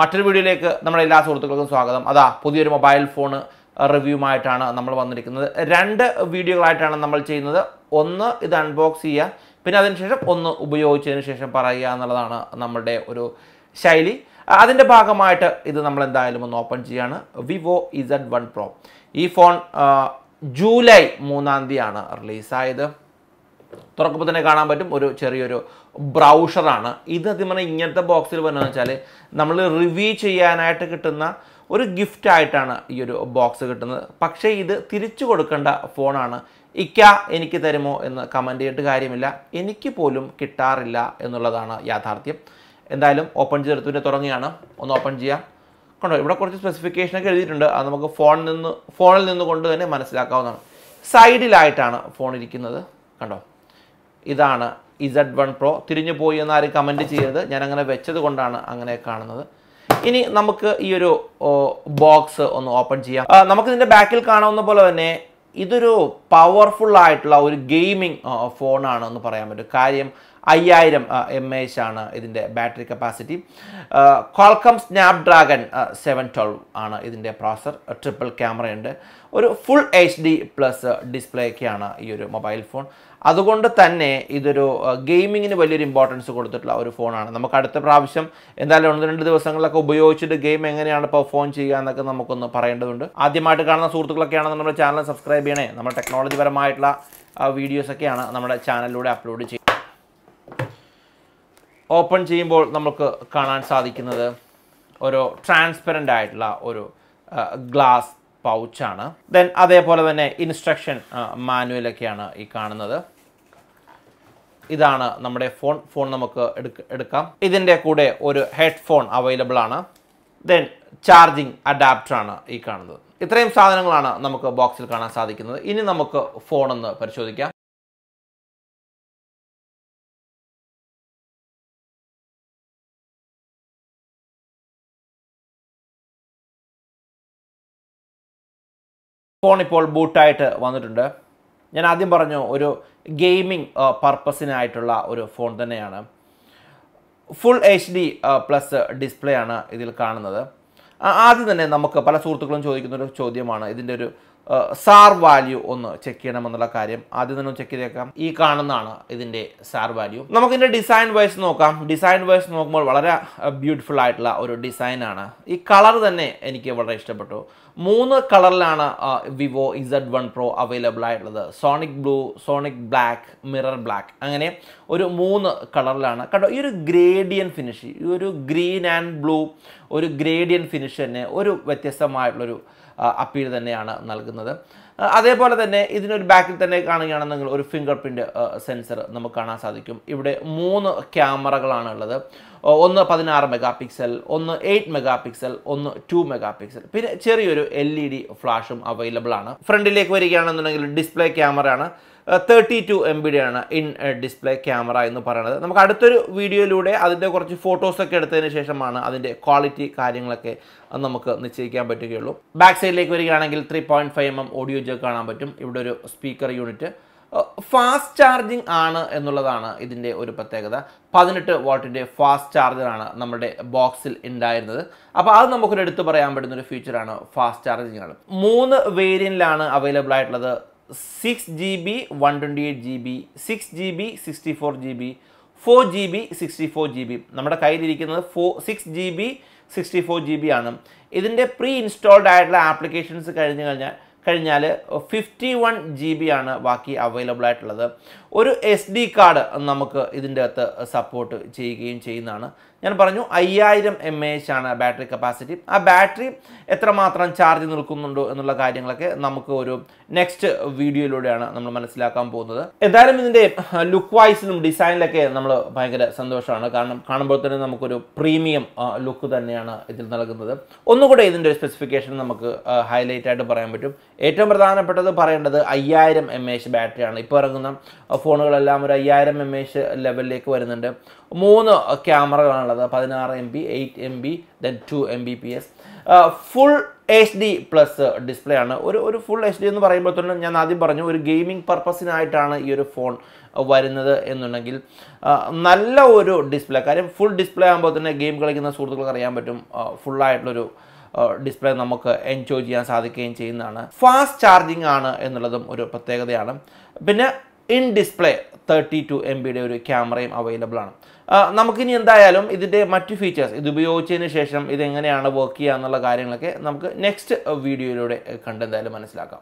മറ്റൊരു വീഡിയോയിലേക്ക് നമ്മുടെ എല്ലാ സുഹൃത്തുക്കൾക്കും സ്വാഗതം. അതാ പുതിയൊരു മൊബൈൽ ഫോൺ റിവ്യൂമായിട്ടാണ് നമ്മൾ വന്നിരിക്കുന്നത്. രണ്ട് വീഡിയോകളായിട്ടാണ് നമ്മൾ ചെയ്യുന്നത്. ഒന്ന് ഇത് അൺബോക്സ് ചെയ്യുക, പിന്നെ അതിനുശേഷം ഒന്ന് ഉപയോഗിച്ചതിന് ശേഷം പറയുക എന്നുള്ളതാണ് നമ്മളുടെ ഒരു ശൈലി. അതിൻ്റെ ഭാഗമായിട്ട് ഇത് നമ്മൾ എന്തായാലും ഒന്ന് ഓപ്പൺ ചെയ്യുകയാണ്. Vivo Z1 Pro. ഈ ഫോൺ ജൂലൈ 3 റിലീസായത്. തുറക്കുമ്പോൾ തന്നെ കാണാൻ പറ്റും, ഒരു ചെറിയൊരു ബ്രൗഷറാണ് ഇത്. അതിന് ഇങ്ങനത്തെ ബോക്സിൽ വന്നതെന്ന് വെച്ചാൽ നമ്മൾ റിവ്യൂ ചെയ്യാനായിട്ട് കിട്ടുന്ന ഒരു ഗിഫ്റ്റ് ആയിട്ടാണ് ഈ ഒരു ബോക്സ് കിട്ടുന്നത്. പക്ഷേ ഇത് തിരിച്ചു കൊടുക്കേണ്ട ഫോണാണ്. ഇക്ക എനിക്ക് തരുമോ എന്ന് കമൻ്റ് ചെയ്തിട്ട് കാര്യമില്ല, എനിക്ക് പോലും കിട്ടാറില്ല എന്നുള്ളതാണ് യാഥാർത്ഥ്യം. എന്തായാലും ഓപ്പൺ ചെയ്തെടുത്തിട്ട് തുടങ്ങുകയാണ്. ഒന്ന് ഓപ്പൺ ചെയ്യാം. കണ്ടോ, ഇവിടെ കുറച്ച് സ്പെസിഫിക്കേഷനൊക്കെ എഴുതിയിട്ടുണ്ട്. അത് നമുക്ക് ഫോണിൽ നിന്നുകൊണ്ട് തന്നെ മനസ്സിലാക്കാവുന്നതാണ്. സൈഡിലായിട്ടാണ് ഫോൺ ഇരിക്കുന്നത്. കണ്ടോ, ഇതാണ് Z1 Pro. തിരിഞ്ഞു പോയി എന്നാരും കമൻറ്റ് ചെയ്യരുത്, ഞാനങ്ങനെ വെച്ചത് കൊണ്ടാണ് അങ്ങനെ കാണുന്നത്. ഇനി നമുക്ക് ഈ ഒരു ബോക്സ് ഒന്ന് ഓപ്പൺ ചെയ്യാം. നമുക്കിതിൻ്റെ ബാക്കിൽ കാണാവുന്ന പോലെ തന്നെ ഇതൊരു പവർഫുള്ളായിട്ടുള്ള ഒരു ഗെയിമിംഗ് ഫോണാണെന്ന് പറയാൻ പറ്റും. കാര്യം 5000 mAh ആണ് ഇതിൻ്റെ ബാറ്ററി കപ്പാസിറ്റി. Qualcomm Snapdragon 712 ആണ് ഇതിൻ്റെ പ്രോസർ. ട്രിപ്പിൾ ക്യാമറയുണ്ട്. ഒരു ഫുൾ HD+ ഡിസ്പ്ലേക്കാണ് ഈ ഒരു മൊബൈൽ ഫോൺ. അതുകൊണ്ട് തന്നെ ഇതൊരു ഗെയിമിങ്ങിന് വലിയൊരു ഇമ്പോർട്ടൻസ് കൊടുത്തിട്ടുള്ള ഒരു ഫോണാണ്. നമുക്ക് അടുത്ത പ്രാവശ്യം എന്തായാലും 1-2 ദിവസങ്ങളിലൊക്കെ ഉപയോഗിച്ചിട്ട് ഗെയിം എങ്ങനെയാണ് പെർഫോം ചെയ്യുക എന്നൊക്കെ നമുക്കൊന്ന് പറയേണ്ടതുണ്ട്. ആദ്യമായിട്ട് കാണുന്ന സുഹൃത്തുക്കളൊക്കെയാണ് നമ്മുടെ ചാനൽ സബ്സ്ക്രൈബ് ചെയ്യണേ. നമ്മുടെ ടെക്നോളജി പരമായിട്ടുള്ള വീഡിയോസൊക്കെയാണ് നമ്മുടെ ചാനലിലൂടെ അപ്ലോഡ് ചെയ്യുന്നത്. ഓപ്പൺ ചെയ്യുമ്പോൾ നമുക്ക് കാണാൻ സാധിക്കുന്നത് ഒരു ട്രാൻസ്പെറൻ്റ് ആയിട്ടുള്ള ഒരു ഗ്ലാസ് പൗച്ചാണ്. ദെൻ അതേപോലെ തന്നെ ഇൻസ്ട്രക്ഷൻ മാനുവലൊക്കെയാണ് ഈ കാണുന്നത്. ഇതാണ് നമ്മുടെ ഫോൺ നമുക്ക് എടുക്കാം. ഇതിൻ്റെ കൂടെ ഒരു ഹെഡ്ഫോൺ അവൈലബിൾ ആണ്. ദെൻ ചാർജിങ് അഡാപ്റ്ററാണ് ഈ കാണുന്നത്. ഇത്രയും സാധനങ്ങളാണ് നമുക്ക് ബോക്സിൽ കാണാൻ സാധിക്കുന്നത്. ഇനി നമുക്ക് ഫോണൊന്ന് പരിശോധിക്കാം. ഫോൺ ഇപ്പോൾ ബൂട്ടായിട്ട് വന്നിട്ടുണ്ട്. ഞാൻ ആദ്യം പറഞ്ഞു ഒരു ഗെയിമിംഗ് പർപ്പസിനായിട്ടുള്ള ഒരു ഫോൺ തന്നെയാണ്. ഫുൾ HD+ ഡിസ്പ്ലേ ആണ് ഇതിൽ കാണുന്നത്. ആദ്യം തന്നെ നമുക്ക് പല സുഹൃത്തുക്കളും ചോദിക്കുന്നൊരു ചോദ്യമാണ് ഇതിൻ്റെ ഒരു സാർ വാല്യൂ ഒന്ന് ചെക്ക് ചെയ്യണമെന്നുള്ള കാര്യം. ആദ്യം തന്നെ ചെക്ക് ചെയ്തേക്കാം. ഈ കാണുന്നതാണ് ഇതിൻ്റെ സാർ വാല്യൂ. നമുക്കിതിൻ്റെ ഡിസൈൻ വൈസ് നോക്കാം. ഡിസൈൻ വൈസ് നോക്കുമ്പോൾ വളരെ ബ്യൂട്ടിഫുൾ ആയിട്ടുള്ള ഒരു ഡിസൈനാണ്. ഈ കളർ തന്നെ എനിക്ക് വളരെ ഇഷ്ടപ്പെട്ടു. 3 കളറിലാണ് വിവോ Z1 Pro അവൈലബിൾ ആയിട്ടുള്ളത്. Sonic blue, sonic black, mirror black, അങ്ങനെ ഒരു 3 കളറിലാണ്. കണ്ടോ, ഈ ഒരു ഗ്രേഡിയൻ ഫിനിഷ്, ഈ ഒരു ഗ്രീൻ ആൻഡ് ബ്ലൂ, ഒരു ഗ്രേഡിയൻ ഫിനിഷ് തന്നെ ഒരു വ്യത്യസ്തമായിട്ടുള്ളൊരു അപ്പീൽ തന്നെയാണ് നൽകുന്നത്. അതേപോലെ തന്നെ ഇതിനൊരു ബാക്കിൽ തന്നെ കാണുകയാണെന്നെങ്കിൽ ഒരു ഫിംഗർ പ്രിൻ്റ് സെൻസർ നമുക്ക് കാണാൻ സാധിക്കും. ഇവിടെ 3 ക്യാമറകളാണ് ഉള്ളത്. ഒന്ന് 16 MP, ഒന്ന് 8 MP, ഒന്ന് 2 MP. പിന്നെ ചെറിയൊരു LED ഫ്ലാഷും അവൈലബിൾ ആണ്. ഫ്രണ്ടിലേക്ക് വരികയാണെന്നുണ്ടെങ്കിൽ ഡിസ്പ്ലേ ക്യാമറയാണ്. 32 MBയാണ് ഇൻ ഡിസ്പ്ലേ ക്യാമറ എന്ന് പറയുന്നത്. നമുക്ക് അടുത്തൊരു വീഡിയോയിലൂടെ അതിൻ്റെ കുറച്ച് ഫോട്ടോസൊക്കെ എടുത്തതിന് ശേഷമാണ് അതിൻ്റെ ക്വാളിറ്റി കാര്യങ്ങളൊക്കെ നമുക്ക് നിശ്ചയിക്കാൻ പറ്റുകയുള്ളൂ. ബാക്ക് സൈഡിലേക്ക് വരികയാണെങ്കിൽ 3.5 mm ഓഡിയോ ജെക്ക് കാണാൻ പറ്റും. ഇവിടെ ഒരു സ്പീക്കർ യൂണിറ്റ്. ഫാസ്റ്റ് ചാർജിങ് ആണ് എന്നുള്ളതാണ് ഇതിൻ്റെ ഒരു പ്രത്യേകത. 18 വോൾട്ടിൻ്റെ ഫാസ്റ്റ് ചാർജറാണ് നമ്മുടെ ബോക്സിൽ ഉണ്ടായിരുന്നത്. അപ്പോൾ അത് നമുക്കൊരു എടുത്തു പറയാൻ പറ്റുന്ന ഒരു ഫീച്ചറാണ് ഫാസ്റ്റ് ചാർജിങ് ആണ്. 3 വേരിയൻറ്റിലാണ് അവൈലബിൾ ആയിട്ടുള്ളത്. 6 GB, 128 GB, 6 GB, 64 GB, 4 GB, 64 GB. നമ്മുടെ കയ്യിലിരിക്കുന്നത് 6 GB 64 GB ആണ്. ഇതിൻ്റെ പ്രീ ഇൻസ്റ്റാൾഡ് ആയിട്ടുള്ള ആപ്ലിക്കേഷൻസ് കഴിഞ്ഞാൽ 51 GB ആണ് ബാക്കി അവൈലബിൾ ആയിട്ടുള്ളത്. ഒരു SD കാർഡ് നമുക്ക് ഇതിൻ്റെ അകത്ത് സപ്പോർട്ട് ചെയ്യുകയും ചെയ്യുന്നതാണ്. ഞാൻ പറഞ്ഞു 5000 mAh ആണ് ബാറ്ററി കപ്പാസിറ്റി. ആ ബാറ്ററി എത്രമാത്രം ചാർജ് നിൽക്കുന്നുണ്ടോ എന്നുള്ള കാര്യങ്ങളൊക്കെ നമുക്ക് ഒരു നെക്സ്റ്റ് വീഡിയോയിലൂടെയാണ് നമ്മൾ മനസ്സിലാക്കാൻ പോകുന്നത്. എന്തായാലും ഇതിൻ്റെ ലുക്ക് വൈസിലും ഡിസൈനിലൊക്കെ നമ്മൾ ഭയങ്കര സന്തോഷമാണ്. കാരണം കാണുമ്പോൾ തന്നെ നമുക്കൊരു പ്രീമിയം ലുക്ക് തന്നെയാണ് ഇതിൽ നൽകുന്നത്. ഒന്നുകൂടെ ഇതിൻ്റെ സ്പെസിഫിക്കേഷൻ നമുക്ക് ഹൈലൈറ്റ് ആയിട്ട് പറയാൻ പറ്റും. ഏറ്റവും പ്രധാനപ്പെട്ടത് പറയേണ്ടത് 5000 mAh ബാറ്ററിയാണ്. ഇപ്പോൾ ഇറങ്ങുന്ന ഫോണുകളെല്ലാം ഒരു 5000 mAh ലെവലിലേക്ക് വരുന്നുണ്ട്. 3 ക്യാമറകളാണുള്ളത്. 16 MP, 8 MB, then 2 Mbps. full HD plus display ആണ്. ഒരു full HD എന്ന് പറയുമ്പോൾ തന്നെ ഞാൻ ആദ്യം പറഞ്ഞു ഒരു ഗെയിമിംഗ് പർപ്പസിനായിട്ടാണ് ഈ ഒരു ഫോൺ വരുന്നത് എന്നുണ്ടെങ്കിൽ നല്ല ഒരു ഡിസ്പ്ലേ കാര്യം ഫുൾ ഡിസ്പ്ലേ ആകുമ്പോൾ തന്നെ ഗെയിം കളിക്കുന്ന സുഹൃത്തുക്കൾക്ക് അറിയാൻ പറ്റും ഫുൾ ആയിട്ടുള്ള ഒരു ഡിസ്പ്ലേ നമുക്ക് എൻജോയ് ചെയ്യാൻ സാധിക്കുകയും ചെയ്യുന്നതാണ്. ഫാസ്റ്റ് ചാർജിംഗ് ആണ് എന്നുള്ളതും ഒരു പ്രത്യേകതയാണ്. പിന്നെ ഇൻ ഡിസ്പ്ലേ 32 MBയുടെ ഒരു ക്യാമറയും അവൈലബിൾ ആണ്. നമുക്കിനി എന്തായാലും ഇതിൻ്റെ മറ്റ് ഫീച്ചേഴ്സ് ഇത് ഉപയോഗിച്ചതിന് ശേഷം ഇതെങ്ങനെയാണ് വർക്ക് ചെയ്യുക എന്നുള്ള കാര്യങ്ങളൊക്കെ നമുക്ക് നെക്സ്റ്റ് വീഡിയോയിലൂടെ കണ്ടെന്തായാലും മനസ്സിലാക്കാം.